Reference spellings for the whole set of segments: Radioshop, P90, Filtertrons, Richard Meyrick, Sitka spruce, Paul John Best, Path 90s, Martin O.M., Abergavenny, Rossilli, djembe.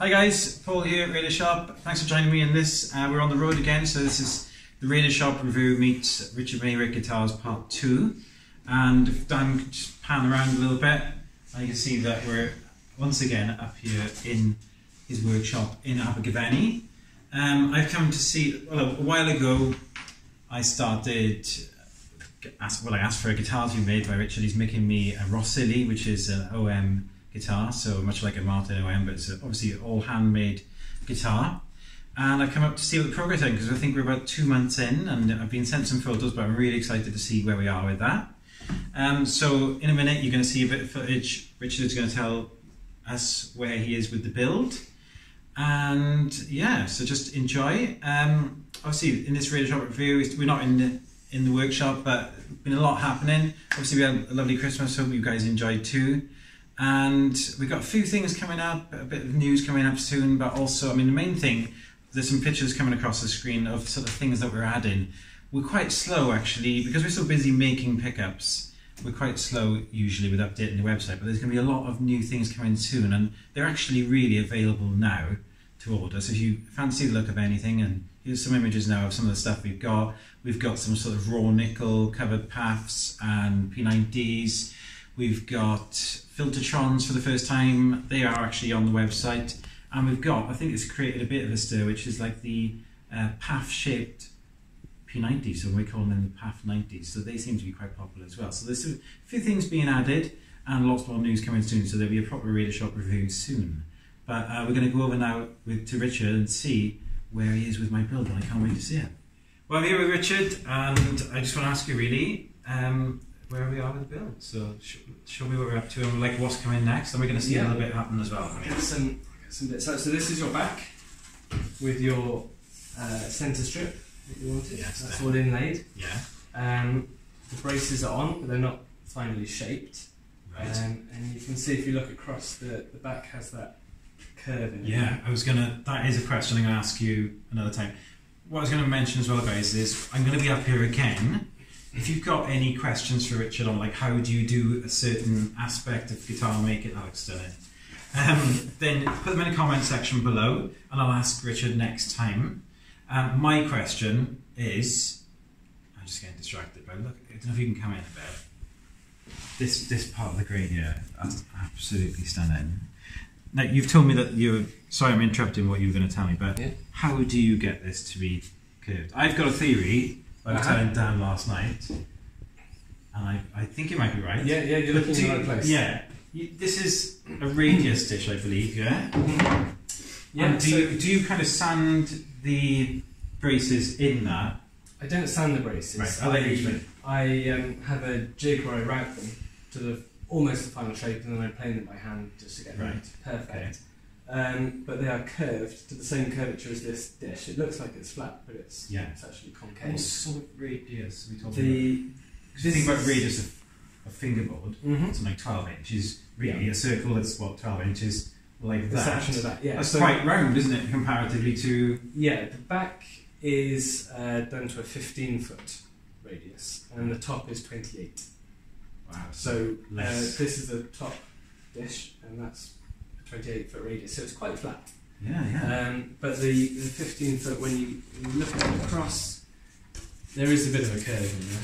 Hi guys, Paul here, Radioshop. Thanks for joining me in this. We're on the road again, so this is the Radioshop review meets Richard Meyrick guitars part 2. And if Dan could just pan around a little bit, I can see that we're once again up here in his workshop in Abergavenny. I've come to see, well, a while ago I started, I asked for a guitar to be made by Richard. He's making me a Rossilli, which is an O.M. guitar, so much like a Martin O.M., but it's obviously an all handmade guitar. And I've come up to see what the progress is, because I think we're about 2 months in, and I've been sent some photos, but I'm really excited to see where we are with that. So in a minute you're going to see a bit of footage. Richard is going to tell us where he is with the build, and yeah, so just enjoy. Obviously in this Radioshop review, we're not in the workshop, but been a lot happening. Obviously we had a lovely Christmas, hope you guys enjoyed too. And we've got a few things coming up, a bit of news coming up soon, but also, I mean, the main thing, there's some pictures coming across the screen of sort of things that we're adding. We're quite slow, actually, because we're so busy making pickups. We're quite slow, usually, with updating the website, but there's going to be a lot of new things coming soon, and they're actually really available now to order. So if you fancy the look of anything, and here's some images now of some of the stuff we've got. We've got some sort of raw nickel covered paths and P90s. We've got Filtertrons for the first time. They are actually on the website. And we've got, I think it's created a bit of a stir, which is like the path-shaped P90s, so we're calling them the Path 90s. So they seem to be quite popular as well. So there's a few things being added and lots more news coming soon. So there'll be a proper Radioshop review soon. But we're going to go over now to Richard and see where he is with my build, and I can't wait to see it. Well, I'm here with Richard, and I just want to ask you really, where we are with the build. So show me what we're up to and like what's coming next, and we're going to see a little bit happen as well. Some bits. So this is your back with your centre strip that you wanted. Yes, that's all inlaid. Yeah. The braces are on, but they're not finally shaped. Right. And you can see if you look across, the back has that curve in it. Yeah, that is a question I'm going to ask you another time. What I was going to mention as well, guys, is I'm going to be up here again. If you've got any questions for Richard on like how do you do a certain aspect of guitar making, Alex done it, then put them in the comment section below and I'll ask Richard next time. My question is, I'm just getting distracted, but look, I don't know if you can come in a bit. This part of the green here, that's absolutely stunning. Now you've told me that you're, sorry I'm interrupting what you were going to tell me, but how do you get this to be curved? I've got a theory. I was telling Dan last night, and I think you might be right. Yeah, yeah, you're looking in the right place. Yeah, this is a radius dish, I believe. Yeah. Yeah. And do you kind of sand the braces in that? I don't sand the braces. Right. Are they usually? I have a jig where I route them to almost the final shape, and then I plane them by hand just to get them perfect. Okay. But they are curved to the same curvature as this dish. It looks like it's flat, but it's actually concave. What sort of radius are we talking about? You think about radius of a fingerboard, it's like 12 inches, really, a circle that's, what, 12 inches, like that. The section of that, yeah. That's so quite round, isn't it, comparatively to... Yeah, the back is done to a 15-foot radius, and the top is 28. Wow. So this is the top dish, and that's 28-foot radius, so it's quite flat. Yeah, yeah. But the 15-foot, when you look at it across, there is a bit of a curve in there,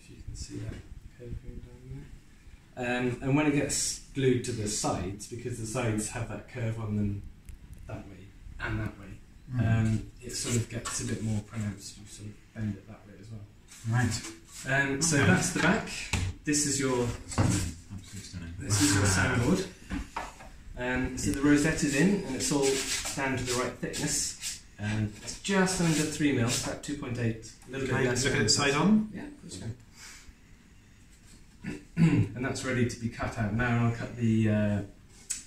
if you can see that curve down there. And when it gets glued to the sides, because the sides have that curve on them that way and that way, it sort of gets a bit more pronounced. You sort of bend it that way as well. Right. So that's the back. This is your. This is your soundboard. So the rosetta's in, and it's all down to the right thickness. It's just under 3mm, about 2.8. A little bit less. Look at it side on? Yeah, of course you can. And that's ready to be cut out. Now I'll cut the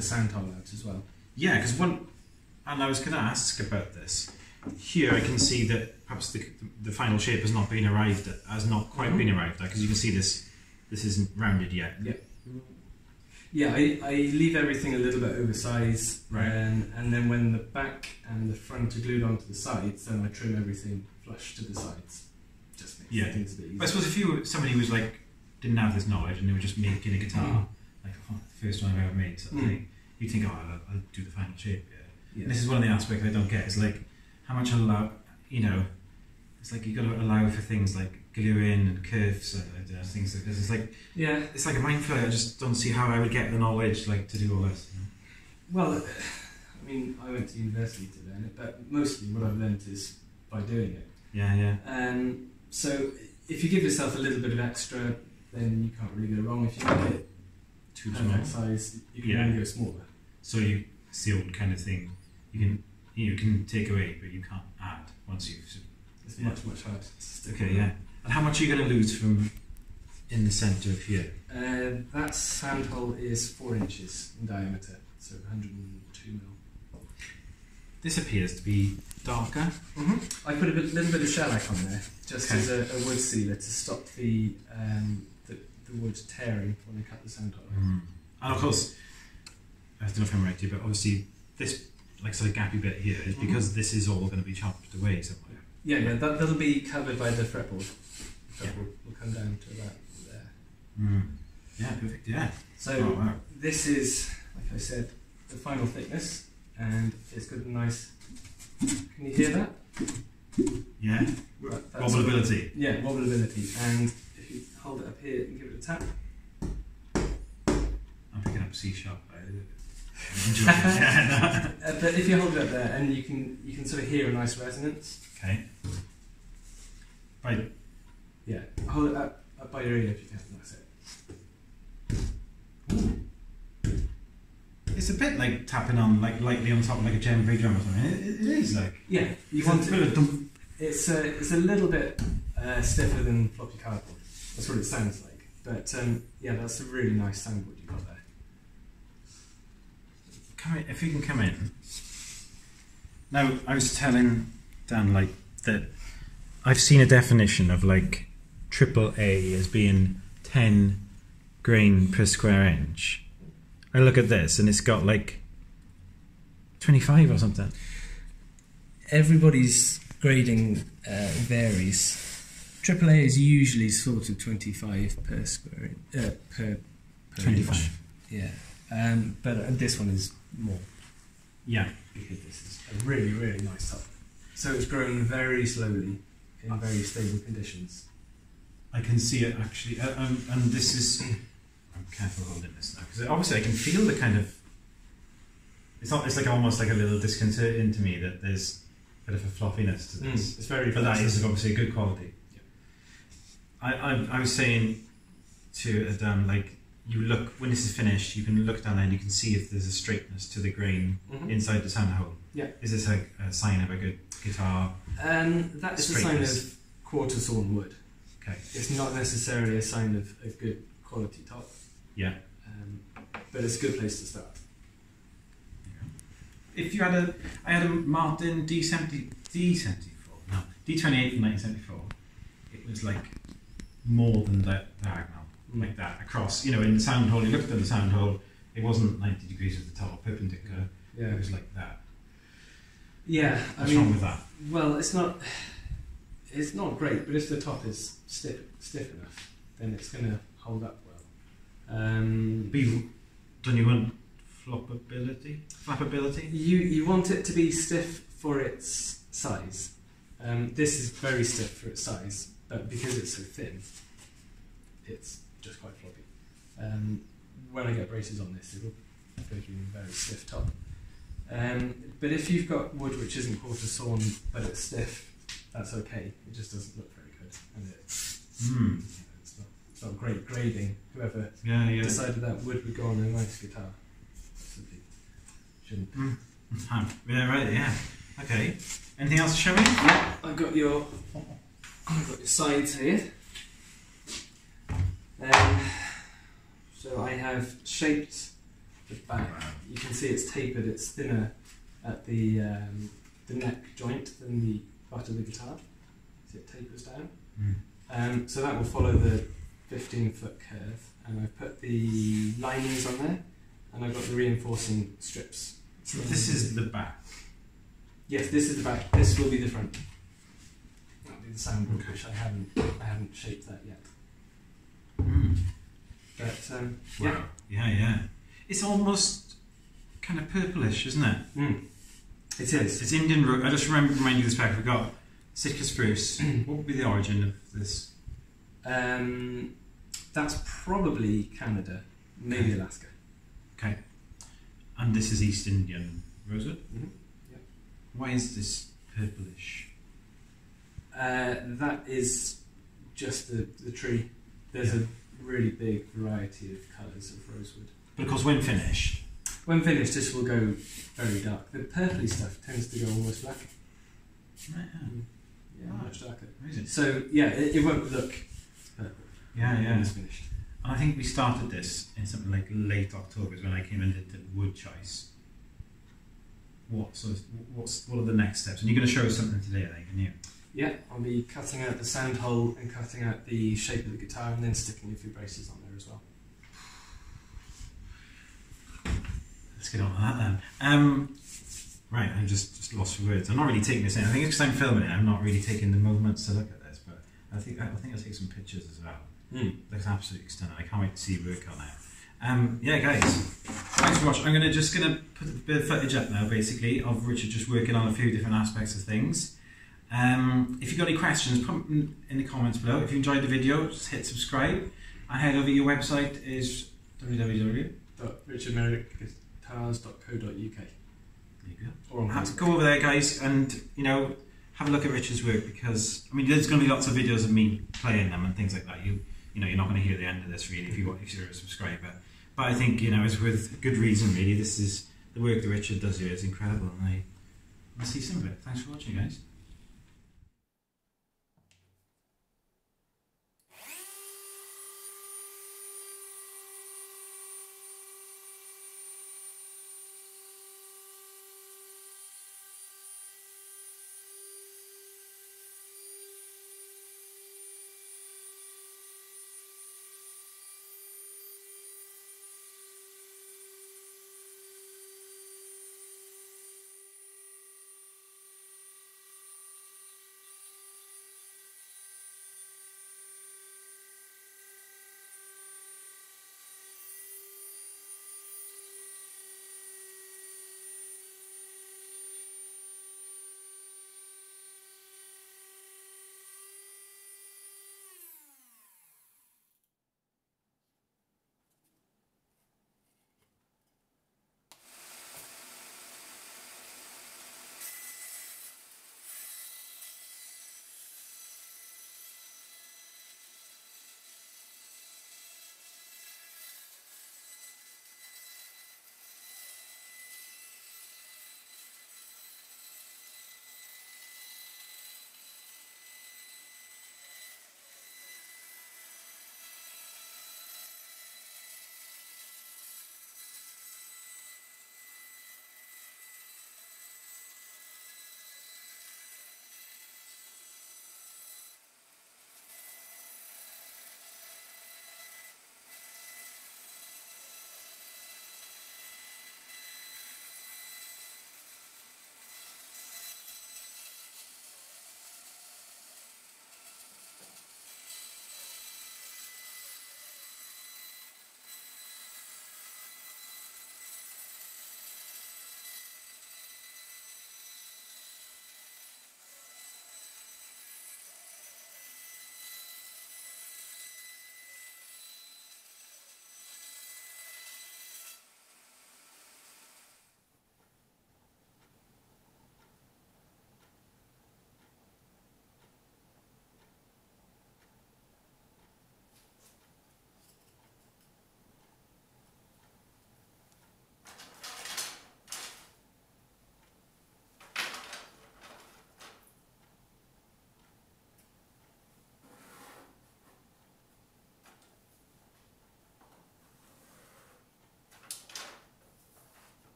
sound hole out as well. Yeah, because and I was going to ask about this. Here I can see that perhaps the final shape has not been arrived at, because you can see this isn't rounded yet. Yeah. Yeah, I leave everything a little bit oversized, and then when the back and the front are glued onto the sides, then I trim everything flush to the sides. Just makes things a bit easier. But I suppose if you were somebody who was like, didn't have this knowledge and they were just making a guitar, like the first one I've ever made, you'd think, oh, I'll do the final shape. Yeah. This is one of the aspects I don't get. It's like how much allow, you know, it's like you've got to allow for things like gluing and curves and things like this. It's like, yeah, it's like a minefield. I just don't see how I would get the knowledge like to do all this. You know? Well, I mean, I went to university to learn it, but mostly what I've learned is by doing it. Yeah, yeah. So if you give yourself a little bit of extra, then you can't really go wrong. If you make it too perfect size, you can only go smaller. So you, it's the old kind of thing. You can take away, but you can't add once you've. It's much harder. Okay, yeah. And how much are you going to lose from in the centre of here? That sand hole is 4 inches in diameter, so 102 mil. This appears to be darker. Mm-hmm. I put a little bit of shellac on there, just as a wood sealer to stop the wood tearing when they cut the sand hole. Mm. And of course, I don't know if I'm right here, but obviously this like sort of gappy bit here is because this is all going to be chopped away somewhere. Yeah, yeah, that'll be covered by the fretboard. The fretboard will come down to about there. Mm. Yeah, perfect, yeah. So this is, like I said, the final thickness, and it's got a nice, can you hear that? Yeah, wobblability. Yeah, wobblability, and if you hold it up here and give it a tap. I'm picking up C-sharp. But if you hold it up there, and you can sort of hear a nice resonance. Okay. Right. Yeah. Hold it up by your ear if you can. That's it. It's a bit like tapping on, like lightly on top of like a djembe drum or something. It is like. Yeah. You want to. It's a little bit stiffer than floppy cardboard. That's what it sounds like. But yeah, that's a really nice soundboard you got there. If you can come in. Now, I was telling Dan, like, that I've seen a definition of, like, triple A as being 10 grain per square inch. I look at this, and it's got, like, 25 or something. Everybody's grading varies. Triple A is usually sort of 25 per square inch. Per 25. Inch. Yeah. But this one is more. Yeah, because this is a really, really nice stuff. So it's grown very slowly in very stable conditions. I can see it actually, and this is. I'm careful holding this now because obviously I can feel the kind of. It's not. It's like almost like a little disconcerting to me that there's a bit of a fluffiness to this. It's very. But that is obviously a good quality. Yeah. I was saying to Adam like. You look, when this is finished, you can look down there and you can see if there's a straightness to the grain inside the sand hole. Yeah. Is this a sign of a good guitar? That's a sign of quarter sawn wood. Okay. It's not necessarily a sign of a good quality top. Yeah. But it's a good place to start. Yeah. If you had a, I had a Martin D28 from 1974. It was like more than that diagonal. Like that across, you know, in the sound hole. You looked at the sound hole; it wasn't 90 degrees at the top, perpendicular. Yeah, it was like that. Yeah, what's wrong with that? Well, it's not great, but if the top is stiff enough, then it's going to hold up well. Don't you want flappability? You want it to be stiff for its size. This is very stiff for its size, but because it's so thin, it's just quite floppy. When I get braces on this, it'll go through a very stiff top. But if you've got wood which isn't quarter sawn but it's stiff, that's okay. It just doesn't look very good, and it's not great grading. Whoever decided that wood would go on a nice guitar, absolutely shouldn't. Yeah, right. Yeah. Okay. Anything else to show me? Yeah, I've got your sides here. So I have shaped the back. You can see it's tapered. It's thinner at the neck joint than the butt of the guitar. So it tapers down. So that will follow the 15-foot curve. And I've put the linings on there, and I've got the reinforcing strips. So this is the back. Yes, this is the back. This will be the front. That'll be the soundboard, which I haven't shaped that yet. But, wow. Yeah, yeah. It's almost kind of purplish, isn't it? It is. It's Indian rook. I just remind you this pack. I forgot. Sitka spruce. What would be the origin of this? That's probably Canada, maybe Alaska. Okay. And this is East Indian, Rosa? Mm-hmm. Yeah. Why is this purplish? That is just the tree. There's a really big variety of colours of rosewood. But of course, when finished... When finished, this will go very dark. The purpley stuff tends to go almost black. Right. Yeah, wow. Much darker. Amazing. So, yeah, it won't look purple. Yeah, yeah. When it's finished. And I think we started this in something like late October is when I came and did the wood choice. What are the next steps? And you're going to show us something today, I think, aren't you? Yeah, I'll be cutting out the sand hole and cutting out the shape of the guitar and then sticking a few braces on there as well. Let's get on with that then. Right, I'm just lost for words. I'm not really taking this in. I think it's because I'm filming it. I'm not really taking the moments to look at this, but I think I'll take some pictures as well. Looks absolutely stunning. I can't wait to see you work on it. Yeah, guys, thanks for watching. I'm just gonna put a bit of footage up now, basically, of Richard just working on a few different aspects of things. If you've got any questions, put them in the comments below. If you enjoyed the video, just hit subscribe. And head over. Your website is www.richardmeyrickguitars.co.uk. There you go. Or have to go over there, guys, and you know, have a look at Richard's work, because I mean, there's going to be lots of videos of me playing them and things like that. You know, you're not going to hear the end of this really if you're a subscriber. But I think, you know, it's with good reason really. This is the work that Richard does here. It's incredible, and I see some of it. Thanks for watching, guys.